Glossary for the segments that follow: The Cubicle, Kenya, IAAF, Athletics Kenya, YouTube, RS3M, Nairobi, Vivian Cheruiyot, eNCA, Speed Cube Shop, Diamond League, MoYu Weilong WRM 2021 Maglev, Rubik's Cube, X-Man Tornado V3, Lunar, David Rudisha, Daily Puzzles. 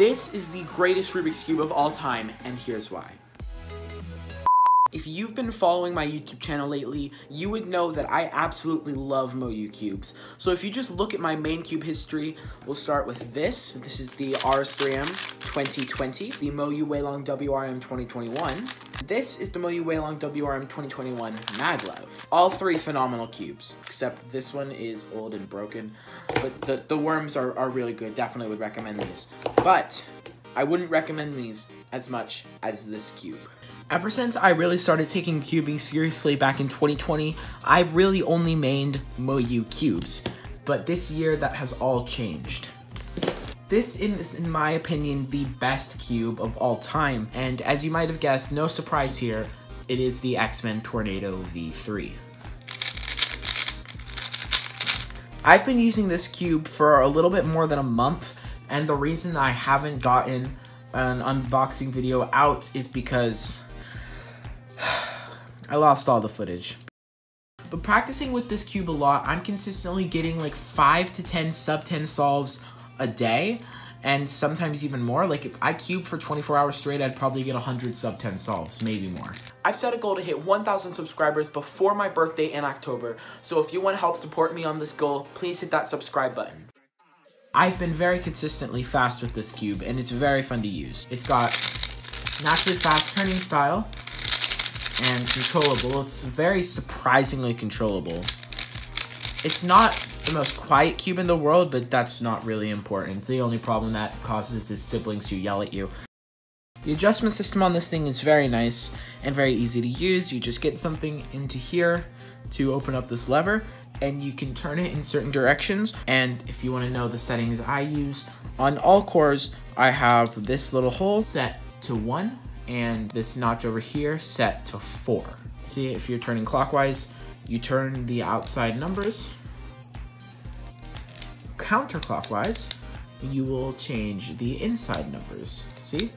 This is the greatest Rubik's Cube of all time, and here's why. If you've been following my YouTube channel lately, you would know that I absolutely love MoYu cubes. So if you just look at my main cube history, we'll start with this. This is the RS3M 2020, the MoYu Weilong WRM 2021. This is the MoYu Weilong WRM 2021 Maglev. All three phenomenal cubes, except this one is old and broken, but the worms are really good. Definitely would recommend these, but I wouldn't recommend these as much as this cube. Ever since I really started taking cubing seriously back in 2020, I've really only mained MoYu cubes, but this year that has all changed. This is, in my opinion, the best cube of all time, and as you might have guessed, no surprise here, it is the X-Man Tornado V3. I've been using this cube for a little bit more than a month, and the reason I haven't gotten an unboxing video out is because I lost all the footage. But practicing with this cube a lot, I'm consistently getting like 5 to 10 sub 10 solves a day, and sometimes even more. Like if I cube for 24 hours straight, I'd probably get 100 sub 10 solves, maybe more. I've set a goal to hit 1,000 subscribers before my birthday in October, so if you want to help support me on this goal, please hit that subscribe button. I've been very consistently fast with this cube, and it's very fun to use. It's got naturally fast turning style, and controllable. It's very surprisingly controllable. It's not the most quiet cube in the world, but that's not really important. The only problem that causes is siblings who yell at you. The adjustment system on this thing is very nice and very easy to use. You just get something into here to open up this lever, and you can turn it in certain directions. And if you want to know the settings I use, on all cores, I have this little hole set to 1, and this notch over here set to 4. See, if you're turning clockwise, you turn the outside numbers. Counterclockwise, you will change the inside numbers. See?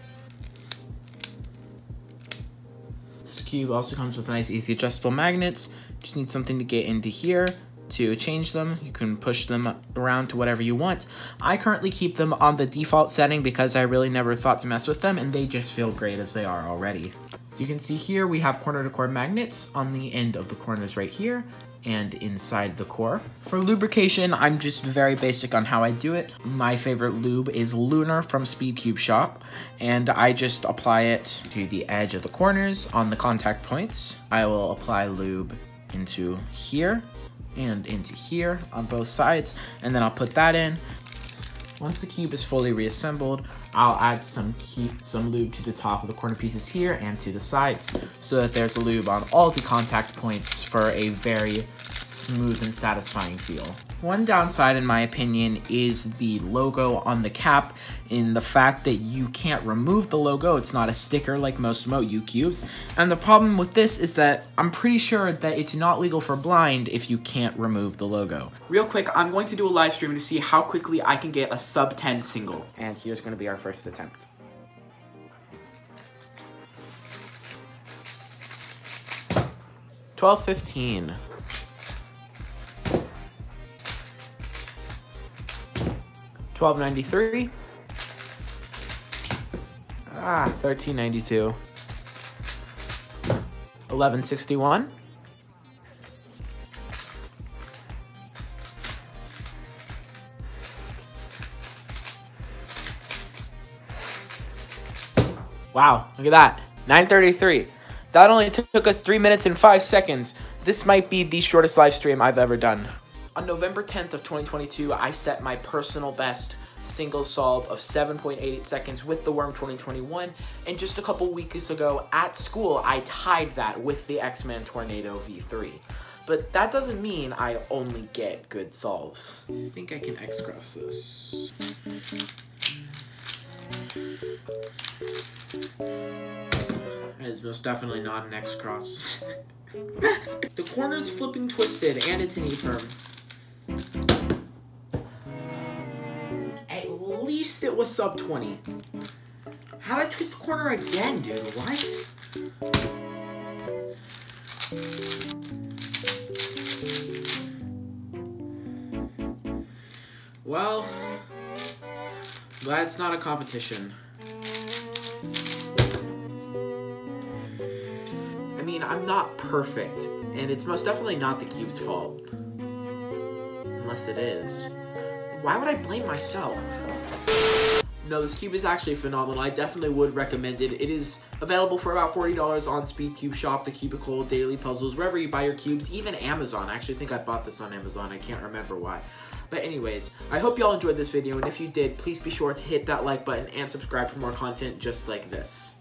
This cube also comes with nice, easy adjustable magnets. Just need something to get into here to change them. You can push them around to whatever you want. I currently keep them on the default setting because I really never thought to mess with them, and they just feel great as they are already. So you can see here we have corner to core magnets on the end of the corners right here and inside the core. For lubrication, I'm just very basic on how I do it. My favorite lube is Lunar from Speed Cube Shop, and I just apply it to the edge of the corners on the contact points. I will apply lube into here and into here on both sides, and then I'll put that in. Once the cube is fully reassembled, I'll add some lube to the top of the corner pieces here and to the sides, so that there's lube on all the contact points for a very smooth and satisfying feel. One downside, in my opinion, is the logo on the cap, in the fact that you can't remove the logo. It's not a sticker like most MoYu cubes, and the problem with this is that I'm pretty sure that it's not legal for blind if you can't remove the logo. Real quick, I'm going to do a live stream to see how quickly I can get a sub 10 single, and here's going to be our first attempt. $12.15. $12.93. Ah, $13.92. $11.61. Wow, look at that. $9.33. That only took us 3 minutes and 5 seconds. This might be the shortest live stream I've ever done. On November 10th of 2022, I set my personal best single solve of 7.88 seconds with the Worm 2021, and just a couple weeks ago at school, I tied that with the X-Man Tornado V3. But that doesn't mean I only get good solves. I think I can X-cross this. That is most definitely not an X-cross. The corner's flipping twisted, and it's an E-firm. At least it was sub 20. How'd I twist the corner again, dude? What? Well, That's not a competition. I mean, I'm not perfect, and it's most definitely not the cube's fault. Unless it is. Why would I blame myself? No, this cube is actually phenomenal. I definitely would recommend it. It is available for about $40 on Speed Cube Shop, The Cubicle, Daily Puzzles, wherever you buy your cubes, even Amazon. I actually think I bought this on Amazon. I can't remember why. But anyways, I hope y'all enjoyed this video, and if you did, please be sure to hit that like button and subscribe for more content just like this.